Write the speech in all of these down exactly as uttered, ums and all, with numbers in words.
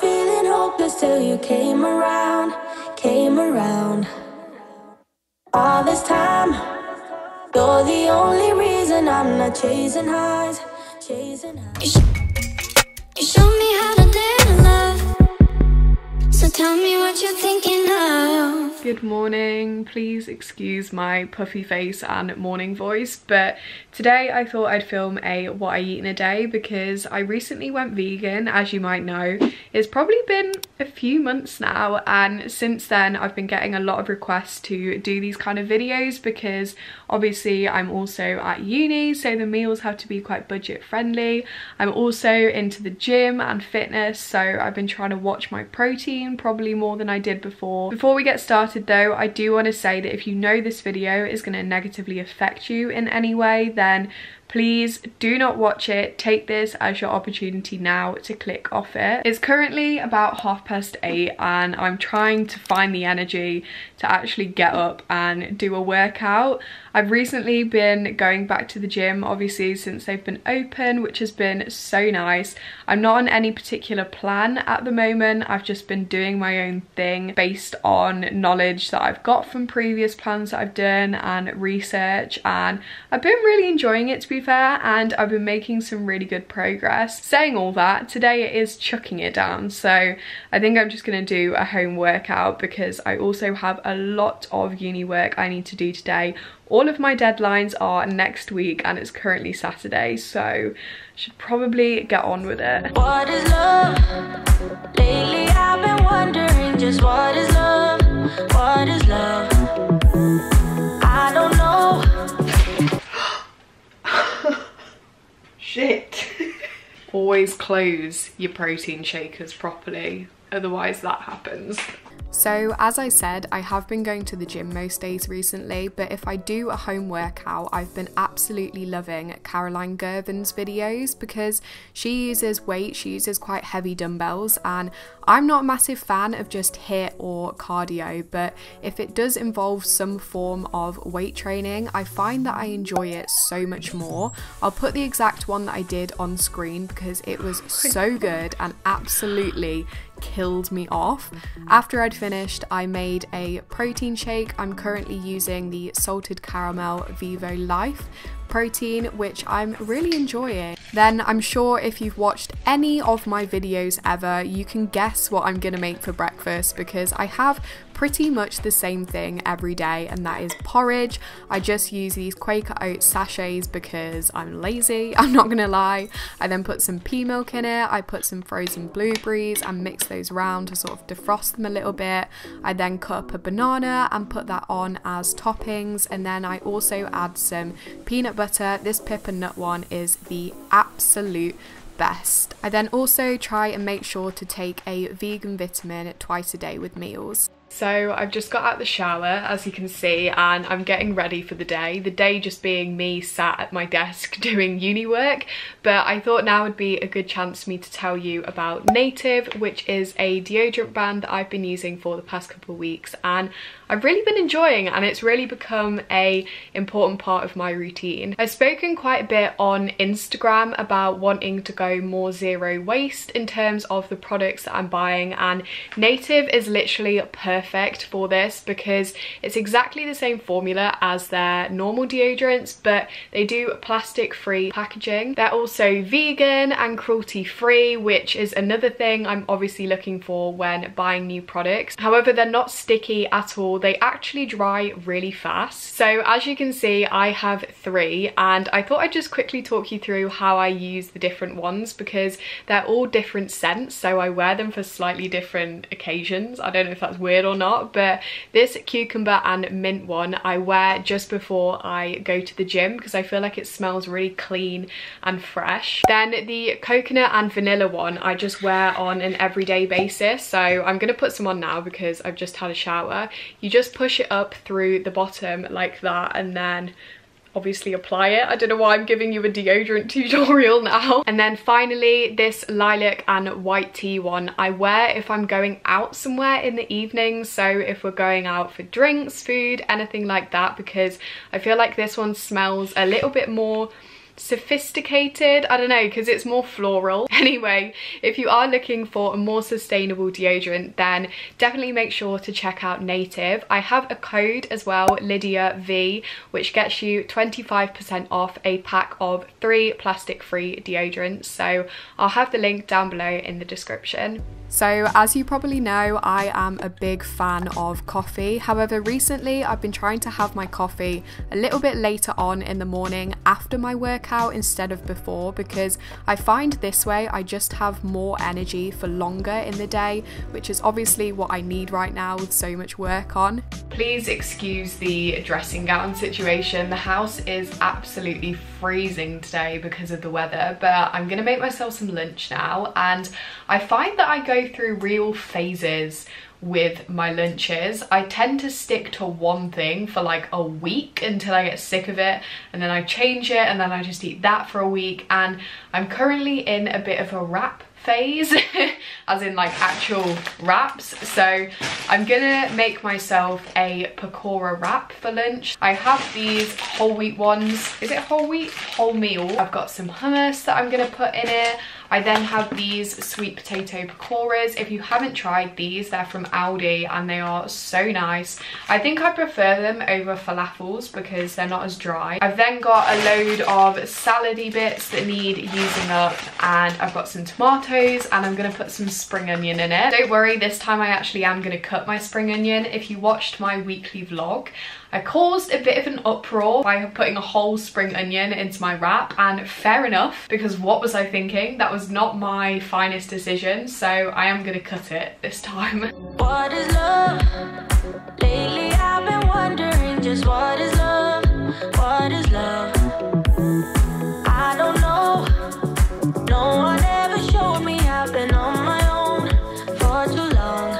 been feeling hopeless till you came around, came around. All this time, you're the only reason I'm not chasing highs, chasing highs. You, sh you showed me how to dare love, so tell me what you're thinking of. Good morning. Please excuse my puffy face and morning voice, but today I thought I'd film a what I eat in a day because I recently went vegan, as you might know. It's probably been a few months now, and since then I've been getting a lot of requests to do these kind of videos because obviously I'm also at uni, so the meals have to be quite budget friendly. I'm also into the gym and fitness, so I've been trying to watch my protein probably more than I did before. Before we get started though, I do want to say that if you know this video is going to negatively affect you in any way, then then please do not watch it. Take this as your opportunity now to click off it. It's currently about half past eight and I'm trying to find the energy to actually get up and do a workout. I've recently been going back to the gym, obviously, since they've been open, which has been so nice. I'm not on any particular plan at the moment. I've just been doing my own thing based on knowledge that I've got from previous plans that I've done and research, and I've been really enjoying it, to be fair, and I've been making some really good progress. Saying all that, today it is chucking it down, so I think I'm just going to do a home workout because I also have a lot of uni work I need to do today. All of my deadlines are next week and it's currently Saturday, so I should probably get on with it. What is love? Lately I've been wondering just what is love? What is love? I don't know. Shit. Always close your protein shakers properly, otherwise that happens. So as I said, I have been going to the gym most days recently, but if I do a home workout, I've been absolutely loving Caroline Gervin's videos because she uses weight, she uses quite heavy dumbbells, and I'm not a massive fan of just HIIT or cardio, but if it does involve some form of weight training, I find that I enjoy it so much more. I'll put the exact one that I did on screen because it was so good and absolutely killed me off. After I'd finished, I made a protein shake. I'm currently using the salted caramel Vivo Life protein, which I'm really enjoying. Then I'm sure if you've watched any of my videos ever, you can guess what I'm gonna make for breakfast because I have pretty much the same thing every day, and that is porridge. I just use these Quaker oat sachets because I'm lazy, I'm not gonna lie. I then put some pea milk in it, I put some frozen blueberries and mix those round to sort of defrost them a little bit. I then cut up a banana and put that on as toppings, and then I also add some peanut butter. This pip and nut one is the absolute best. I then also try and make sure to take a vegan vitamin twice a day with meals. So I've just got out the shower, as you can see, and I'm getting ready for the day. The day just being me sat at my desk doing uni work, but I thought now would be a good chance for me to tell you about Native, which is a deodorant brand that I've been using for the past couple of weeks and I've really been enjoying, and it's really become an important part of my routine. I've spoken quite a bit on Instagram about wanting to go more zero waste in terms of the products that I'm buying, and Native is literally perfect perfect for this because it's exactly the same formula as their normal deodorants, but they do plastic free packaging. They're also vegan and cruelty free, which is another thing I'm obviously looking for when buying new products. However, they're not sticky at all. They actually dry really fast. So as you can see, I have three, and I thought I'd just quickly talk you through how I use the different ones because they're all different scents, so I wear them for slightly different occasions. I don't know if that's weird or not, but this cucumber and mint one I wear just before I go to the gym because I feel like it smells really clean and fresh. Then the coconut and vanilla one I just wear on an everyday basis, so I'm gonna put some on now because I've just had a shower. You just push it up through the bottom like that and then obviously apply it. I don't know why I'm giving you a deodorant tutorial now. And then finally, this lilac and white tea one I wear if I'm going out somewhere in the evening. So if we're going out for drinks, food, anything like that, because I feel like this one smells a little bit more sophisticated, I don't know, because it's more floral. Anyway, if you are looking for a more sustainable deodorant, then definitely make sure to check out Native. I have a code as well, Lydia V, which gets you twenty-five percent off a pack of three plastic-free deodorants, so I'll have the link down below in the description. So as you probably know, I am a big fan of coffee. However, recently I've been trying to have my coffee a little bit later on in the morning after my workout instead of before, because I find this way I just have more energy for longer in the day, which is obviously what I need right now with so much work on. Please excuse the dressing gown situation. The house is absolutely freezing today because of the weather, but I'm gonna make myself some lunch now, and I find that I go through real phases with my lunches. I tend to stick to one thing for like a week until I get sick of it, and then I change it, and then I just eat that for a week, and I'm currently in a bit of a wrap phase as in like actual wraps. So I'm gonna make myself a pakora wrap for lunch. I have these whole wheat ones. Is it whole wheat? Whole meal. I've got some hummus that I'm gonna put in it. I then have these sweet potato pakoras. If you haven't tried these, they're from Aldi and they are so nice. I think I prefer them over falafels because they're not as dry. I've then got a load of salady bits that need using up, and I've got some tomatoes, and I'm gonna put some spring onion in it. Don't worry, this time I actually am gonna cut my spring onion. If you watched my weekly vlog, I caused a bit of an uproar by putting a whole spring onion into my wrap, and fair enough, because what was I thinking? That was not my finest decision, so I am gonna cut it this time. What is love? Lately I've been wondering just what is love? What is love? I don't know. No one ever showed me. I've been on my own for too long.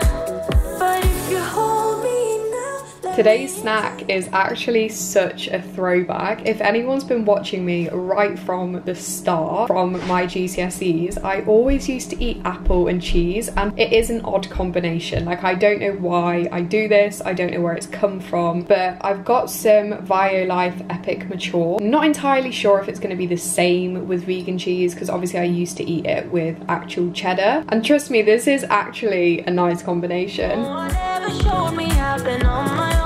But if you hold me now. Today's snack is actually such a throwback. If anyone's been watching me right from the start, from my G C S Es, I always used to eat apple and cheese, and it is an odd combination. Like, I don't know why I do this, I don't know where it's come from, but I've got some Violife Epic Mature. I'm not entirely sure if it's going to be the same with vegan cheese, because obviously I used to eat it with actual cheddar, and trust me, this is actually a nice combination. No one ever showed me. I've been on my own.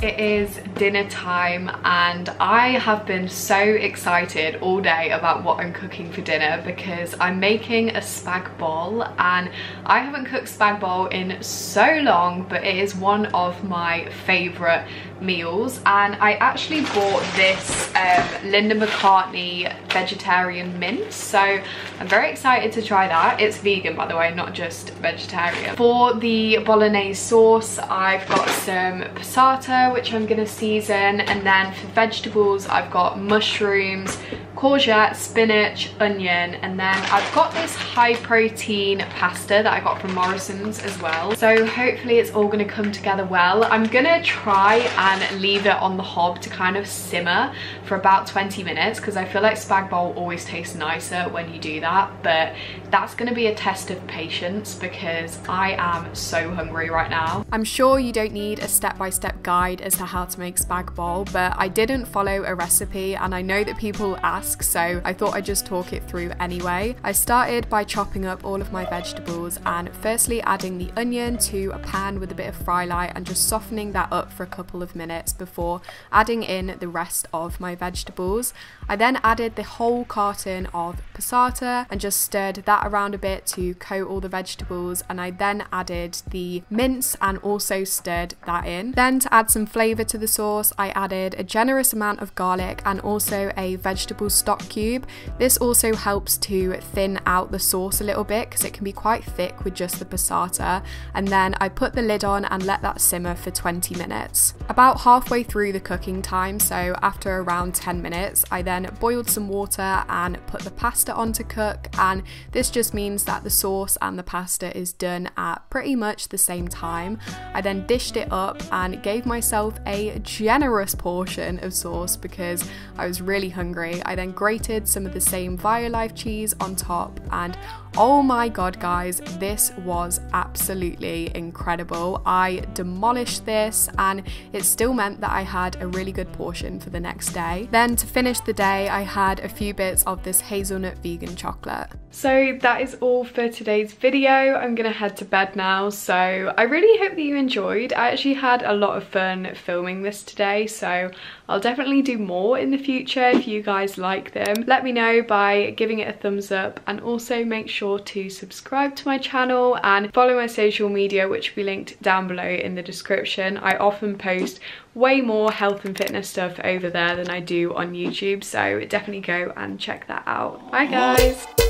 It is dinner time, and I have been so excited all day about what I'm cooking for dinner, because I'm making a spag bol, and I haven't cooked spag bol in so long, but it is one of my favourite meals. And I actually bought this um, Linda McCartney vegetarian mince, so I'm very excited to try that. It's vegan, by the way, not just vegetarian. For the bolognese sauce, I've got some passata, which I'm gonna season, and then for vegetables I've got mushrooms, courgette, spinach, onion, and then I've got this high protein pasta that I got from Morrison's as well. So hopefully it's all gonna come together well. I'm gonna try and leave it on the hob to kind of simmer for about twenty minutes, because I feel like spag bol always tastes nicer when you do that, but that's gonna be a test of patience because I am so hungry right now. I'm sure you don't need a step-by-step guide as to how to make spag bol, but I didn't follow a recipe, and I know that people ask, so I thought I'd just talk it through anyway. I started by chopping up all of my vegetables, and firstly adding the onion to a pan with a bit of fry light and just softening that up for a couple of minutes before adding in the rest of my vegetables. I then added the whole carton of passata and just stirred that around a bit to coat all the vegetables, and I then added the mince and also stirred that in. Then to add some flavour to the sauce, I added a generous amount of garlic and also a vegetable stock cube. This also helps to thin out the sauce a little bit because it can be quite thick with just the passata, and then I put the lid on and let that simmer for twenty minutes. About halfway through the cooking time, so after around ten minutes, I then boiled some water and put the pasta on to cook, and this just means that the sauce and the pasta is done at pretty much the same time. I then dished it up and gave myself a generous portion of sauce because I was really hungry. I then grated some of the same Violife cheese on top, and Oh my god, guys, this was absolutely incredible. I demolished this and it still meant that I had a really good portion for the next day. Then to finish the day, I had a few bits of this hazelnut vegan chocolate. So that is all for today's video. I'm gonna head to bed now. So I really hope that you enjoyed. I actually had a lot of fun filming this today, so I'll definitely do more in the future. If you guys like them, let me know by giving it a thumbs up, and also make sure to subscribe to my channel and follow my social media, which will be linked down below in the description. I often post way more health and fitness stuff over there than I do on YouTube, so definitely go and check that out. Bye guys.